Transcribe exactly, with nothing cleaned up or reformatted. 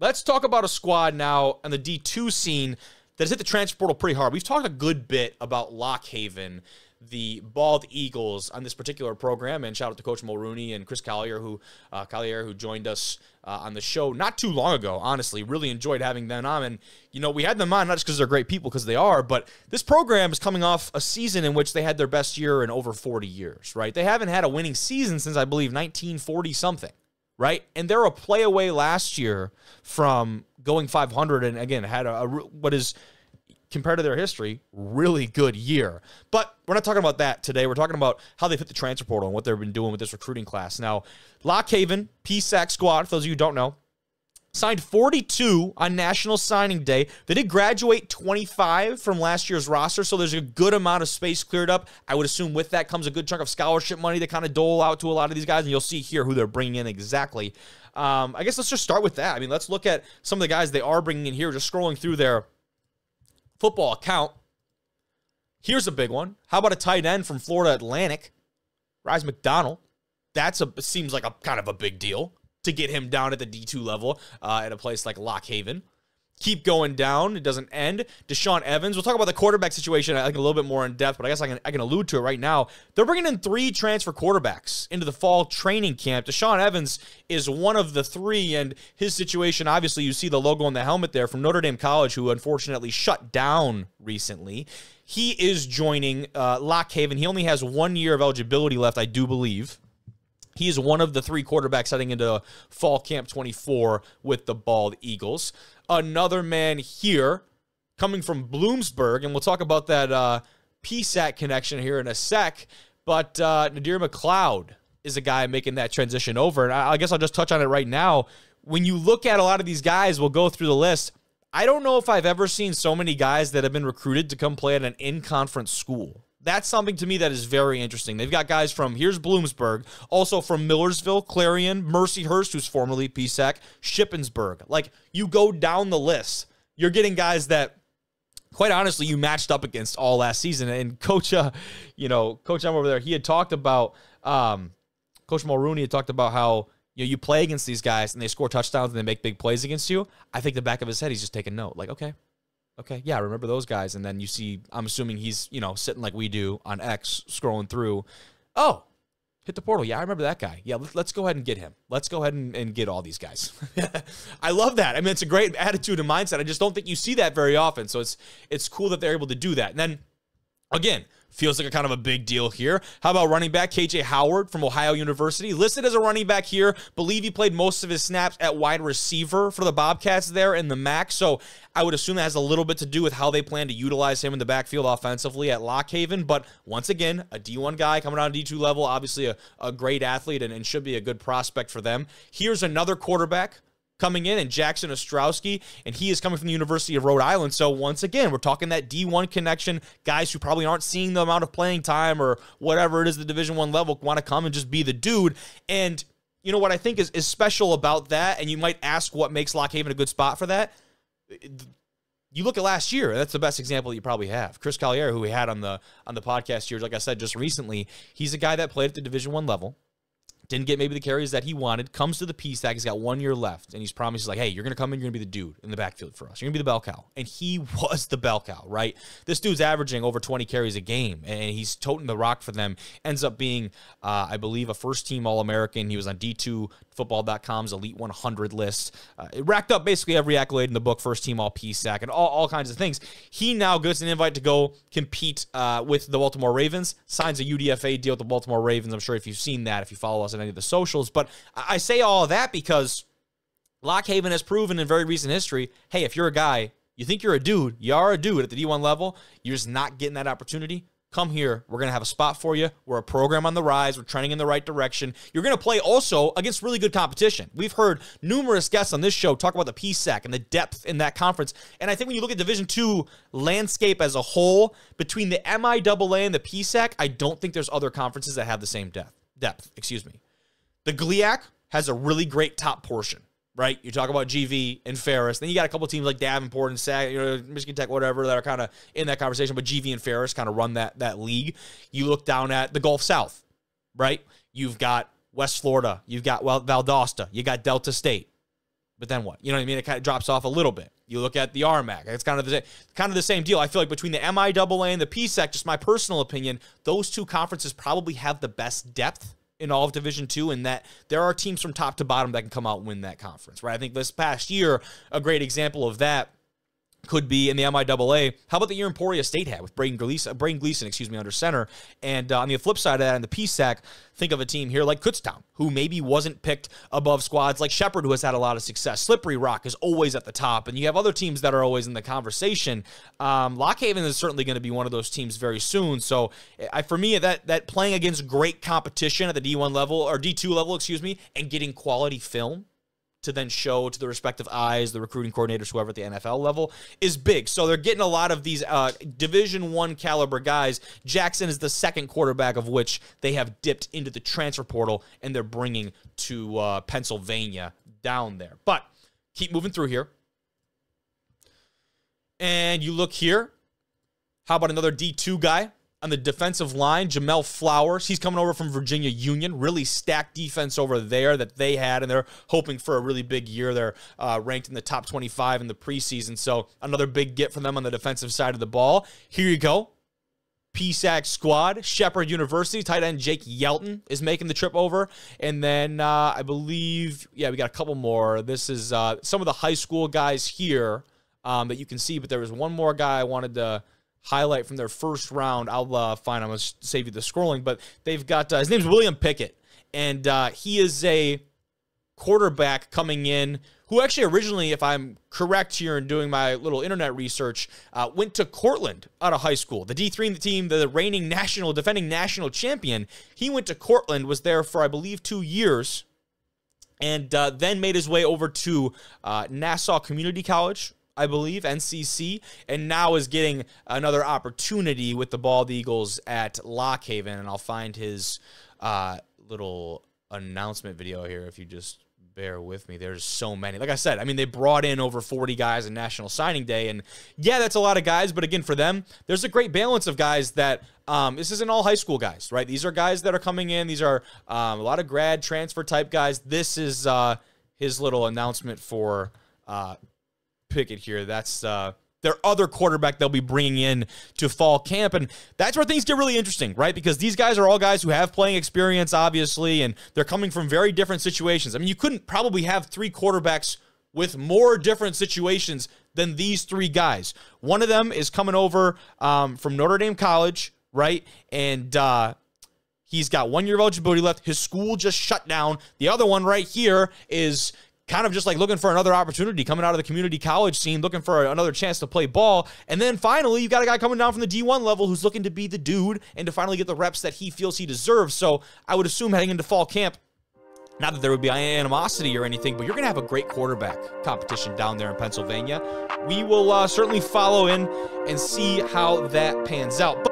Let's talk about a squad now on the D two scene that has hit the transfer portal pretty hard. We've talked a good bit about Lock Haven, the Bald Eagles, on this particular program, and shout out to Coach Mulrooney and Chris Collier, who uh, Collier, who joined us uh, on the show not too long ago. Honestly, really enjoyed having them on, and you know we had them on not just because they're great people, because they are, but this program is coming off a season in which they had their best year in over forty years. Right? They haven't had a winning season since I believe nineteen forty something. Right? And they're a play away last year from going five hundred, and again, had a, a what is, compared to their history, really good year. But we're not talking about that today. We're talking about how they fit the transfer portal and what they've been doing with this recruiting class. Now, Lock Haven, P S A C squad, for those of you who don't know, signed forty-two on National Signing Day. They did graduate twenty-five from last year's roster, so there's a good amount of space cleared up. I would assume with that comes a good chunk of scholarship money to kind of dole out to a lot of these guys, and you'll see here who they're bringing in exactly. Um, I guess let's just start with that. I mean, let's look at some of the guys they are bringing in here, just scrolling through their football account. Here's a big one. How about a tight end from Florida Atlantic, Rhys McDonald? That's a seems like a kind of a big deal to get him down at the D two level uh, at a place like Lock Haven. Keep going down. It doesn't end. Deshaun Evans. We'll talk about the quarterback situation I think a little bit more in depth, but I guess I can, I can allude to it right now. They're bringing in three transfer quarterbacks into the fall training camp. Deshaun Evans is one of the three, and his situation, obviously, you see the logo on the helmet there from Notre Dame College, who unfortunately shut down recently. He is joining uh, Lock Haven. He only has one year of eligibility left, I do believe. He is one of the three quarterbacks heading into fall camp twenty-four with the Bald Eagles. Another man here coming from Bloomsburg, and we'll talk about that uh, P S A C connection here in a sec, but uh, Nadir McLeod is a guy making that transition over, and I, I guess I'll just touch on it right now. When you look at a lot of these guys, we'll go through the list. I don't know if I've ever seen so many guys that have been recruited to come play at an in-conference school. That's something to me that is very interesting. They've got guys from, here's Bloomsburg, also from Millersville, Clarion, Mercyhurst, who's formerly P S A C, Shippensburg. Like, you go down the list. You're getting guys that, quite honestly, you matched up against all last season. And Coach, uh, you know, Coach M over there, he had talked about, um, Coach Mulrooney had talked about how, you know, you play against these guys and they score touchdowns and they make big plays against you. I think the back of his head, he's just taking note. Like, okay. Okay, yeah, I remember those guys. And then you see, I'm assuming he's, you know, sitting like we do on X, scrolling through. Oh, hit the portal. Yeah, I remember that guy. Yeah, let's go ahead and get him. Let's go ahead and, and get all these guys. I love that. I mean, it's a great attitude and mindset. I just don't think you see that very often. So it's it's cool that they're able to do that. And then, again, feels like a kind of a big deal here. How about running back K J Howard from Ohio University? Listed as a running back here. Believe he played most of his snaps at wide receiver for the Bobcats there in the M A C. So I would assume that has a little bit to do with how they plan to utilize him in the backfield offensively at Lock Haven. But once again, a D one guy coming on a D two level, obviously a, a great athlete and, and should be a good prospect for them. Here's another quarterback coming in, and Jackson Ostrowski, and he is coming from the University of Rhode Island. So once again, we're talking that D one connection, guys who probably aren't seeing the amount of playing time or whatever it is the Division one level want to come and just be the dude. And you know what I think is, is special about that, and you might ask what makes Lock Haven a good spot for that? You look at last year, that's the best example that you probably have. Chris Collier, who we had on the on the podcast here, like I said, just recently, he's a guy that played at the Division one level, didn't get maybe the carries that he wanted, comes to the P S A C, he's got one year left, and he's promised, he's like, hey, you're going to come in, you're going to be the dude in the backfield for us. You're going to be the bell cow. And he was the bell cow, right? This dude's averaging over twenty carries a game, and he's toting the rock for them. Ends up being, uh, I believe, a first-team All-American. He was on D two football dot com's Elite one hundred list. Uh, it racked up basically every accolade in the book, first-team All-P S A C, and all, all kinds of things. He now gets an invite to go compete uh, with the Baltimore Ravens, signs a U D F A deal with the Baltimore Ravens. I'm sure if you've seen that, if you follow us any of the socials. But I say all of that because Lock Haven has proven in very recent history, hey, if you're a guy, you think you're a dude, you are a dude at the D one level, you're just not getting that opportunity, come here. We're going to have a spot for you. We're a program on the rise. We're trending in the right direction. You're going to play also against really good competition. We've heard numerous guests on this show talk about the P S A C and the depth in that conference. And I think when you look at Division two landscape as a whole, between the M I A A and the P S A C, I don't think there's other conferences that have the same depth. Depth, excuse me. The G L I A C has a really great top portion, right? You talk about G V and Ferris. Then you got a couple teams like Davenport and Sac, you know, Michigan Tech, whatever, that are kind of in that conversation. But G V and Ferris kind of run that that league. You look down at the Gulf South, right? You've got West Florida. You've got Valdosta. You got Delta State. but then what? You know what I mean? It kind of drops off a little bit. You look at the R M A C. It's kind of the kind of the same deal. I feel like between the M I A A and the P S A C, just my personal opinion, those two conferences probably have the best depth in all of Division Two, in that there are teams from top to bottom that can come out and win that conference, right? I think this past year, a great example of that could be in the M I A A. How about the year Emporia State had with Braden Gleason, Braden Gleason, excuse me, under center? And uh, on the flip side of that, in the P S A C, think of a team here like Kutztown, who maybe wasn't picked above squads like Shepherd, who has had a lot of success. Slippery Rock is always at the top, and you have other teams that are always in the conversation. Um, Lock Haven is certainly going to be one of those teams very soon. So I, for me, that that playing against great competition at the D one level, or D two level, excuse me, and getting quality film to then show to the respective eyes, the recruiting coordinators, whoever at the N F L level, is big. So they're getting a lot of these uh, Division One caliber guys. Jackson is the second quarterback of which they have dipped into the transfer portal, and they're bringing to uh, Pennsylvania down there. But keep moving through here. And you look here. How about another D two guy? On the defensive line, Jamel Flowers, he's coming over from Virginia Union. Really stacked defense over there that they had, and they're hoping for a really big year. They're uh, ranked in the top twenty-five in the preseason, so another big get for them on the defensive side of the ball. Here you go. P S A C squad, Shepherd University, tight end Jake Yelton is making the trip over. And then uh, I believe, yeah, we got a couple more. This is uh, some of the high school guys here um, that you can see, but there was one more guy I wanted to highlight from their first round. I'll uh, find. I'm going to save you the scrolling, but they've got uh, his name's William Pickett, and uh, he is a quarterback coming in who actually originally, if I'm correct here in doing my little internet research, uh, went to Cortland out of high school. The D three team, the reigning national, defending national champion, he went to Cortland, was there for, I believe, two years, and uh, then made his way over to uh, Nassau Community College, I believe, N C C, and now is getting another opportunity with the Bald Eagles at Lock Haven. And I'll find his uh, little announcement video here if you just bear with me. There's so many. Like I said, I mean, they brought in over forty guys in National Signing Day, and yeah, that's a lot of guys, but again, for them, there's a great balance of guys that um, this isn't all high school guys, right? These are guys that are coming in. These are um, a lot of grad transfer type guys. This is uh, his little announcement for uh Pickett here. That's uh, their other quarterback they'll be bringing in to fall camp, and that's where things get really interesting, right? Because these guys are all guys who have playing experience, obviously, and they're coming from very different situations. I mean, you couldn't probably have three quarterbacks with more different situations than these three guys. One of them is coming over um, from Notre Dame College, right? And uh, he's got one year of eligibility left. His school just shut down. The other one right here is kind of just like looking for another opportunity, coming out of the community college scene, looking for another chance to play ball. And then finally, you've got a guy coming down from the D one level who's looking to be the dude and to finally get the reps that he feels he deserves. So I would assume heading into fall camp, not that there would be animosity or anything, but you're going to have a great quarterback competition down there in Pennsylvania. We will uh, certainly follow in and see how that pans out. But